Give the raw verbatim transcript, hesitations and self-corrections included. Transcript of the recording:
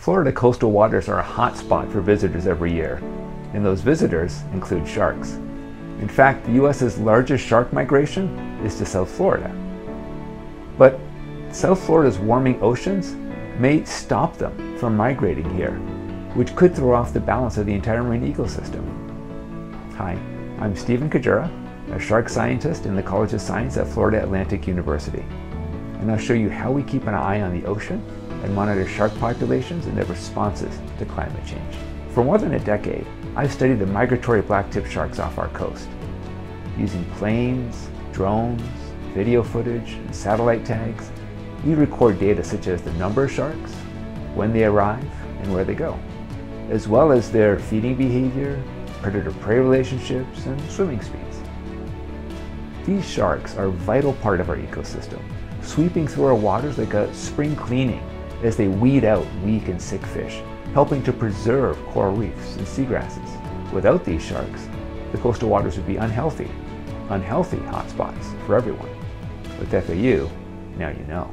Florida coastal waters are a hot spot for visitors every year, and those visitors include sharks. In fact, the U S's largest shark migration is to South Florida. But South Florida's warming oceans may stop them from migrating here, which could throw off the balance of the entire marine ecosystem. Hi, I'm Stephen Kajiura, a shark scientist in the College of Science at Florida Atlantic University. And I'll show you how we keep an eye on the ocean and monitor shark populations and their responses to climate change. For more than a decade, I've studied the migratory blacktip sharks off our coast. Using planes, drones, video footage, and satellite tags, we record data such as the number of sharks, when they arrive, and where they go, as well as their feeding behavior, predator-prey relationships, and swimming speeds. These sharks are a vital part of our ecosystem, sweeping through our waters like a spring cleaning as they weed out weak and sick fish, helping to preserve coral reefs and seagrasses. Without these sharks, the coastal waters would be unhealthy, unhealthy hotspots for everyone. With F A U, now you know.